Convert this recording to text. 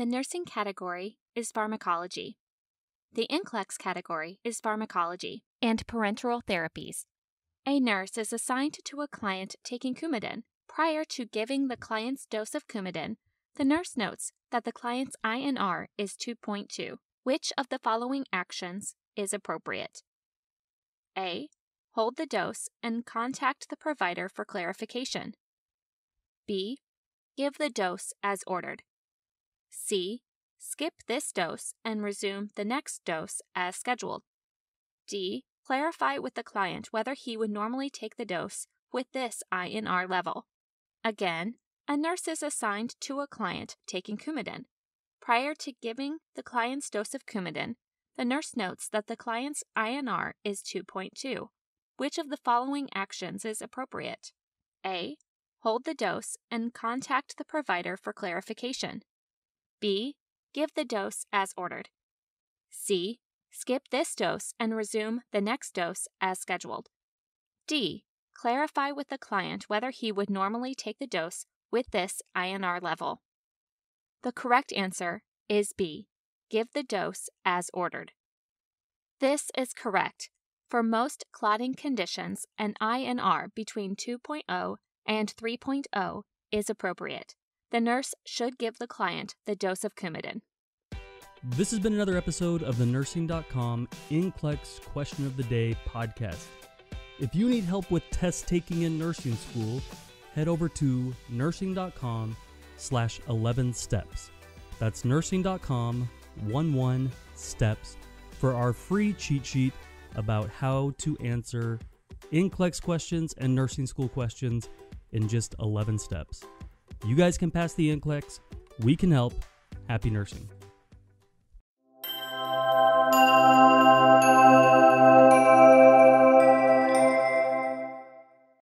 The nursing category is pharmacology. The NCLEX category is pharmacology and parenteral therapies. A nurse is assigned to a client taking Coumadin. Prior to giving the client's dose of Coumadin, the nurse notes that the client's INR is 2.2. Which of the following actions is appropriate? A. Hold the dose and contact the provider for clarification. B. Give the dose as ordered. C. Skip this dose and resume the next dose as scheduled. D. Clarify with the client whether he would normally take the dose with this INR level. Again, a nurse is assigned to a client taking Coumadin. Prior to giving the client's dose of Coumadin, the nurse notes that the client's INR is 2.2. Which of the following actions is appropriate? A. Hold the dose and contact the provider for clarification. B. Give the dose as ordered. C. Skip this dose and resume the next dose as scheduled. D. Clarify with the client whether he would normally take the dose with this INR level. The correct answer is B. Give the dose as ordered. This is correct. For most clotting conditions, an INR between 2.0 and 3.0 is appropriate. The nurse should give the client the dose of Coumadin. This has been another episode of the Nursing.com NCLEX Question of the Day podcast. If you need help with test taking in nursing school, head over to nursing.com/11steps. That's nursing.com/11steps for our free cheat sheet about how to answer NCLEX questions and nursing school questions in just 11 steps. You guys can pass the NCLEX. We can help. Happy nursing.